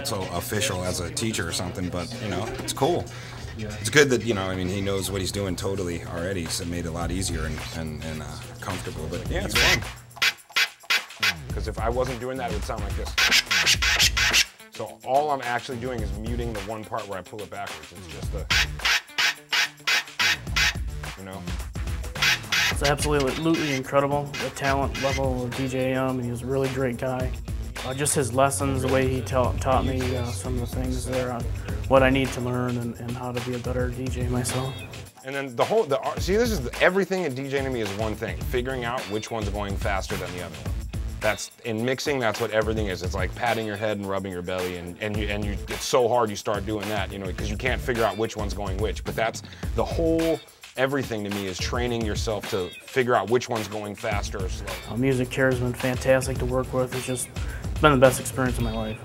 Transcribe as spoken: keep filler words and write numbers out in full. also official as a teacher or something, but, you know, it's cool. It's good that, you know, I mean, he knows what he's doing totally already, so it made it a lot easier and, and, and uh, comfortable, but yeah, it's fun. Because if I wasn't doing that, it would sound like this. So all I'm actually doing is muting the one part where I pull it backwards. It's just a, you know. It's absolutely incredible, the talent level of D J A M, and he was a really great guy. Uh, just his lessons, the way he ta taught me uh, some of the things there on what I need to learn and, and how to be a better D J myself. And then the whole, the see, this is the, everything in DJing to me is one thing, figuring out which one's going faster than the other one. That's, in mixing, that's what everything is. It's like patting your head and rubbing your belly, and, and, you, and you, it's so hard you start doing that, you know, because you can't figure out which one's going which. But that's the whole, everything to me is training yourself to figure out which one's going faster or slower. Uh, Music Care has been fantastic to work with. It's just been the best experience of my life.